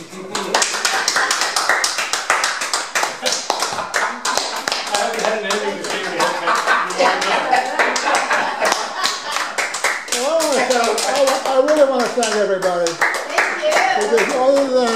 I really want to thank everybody. Thank you.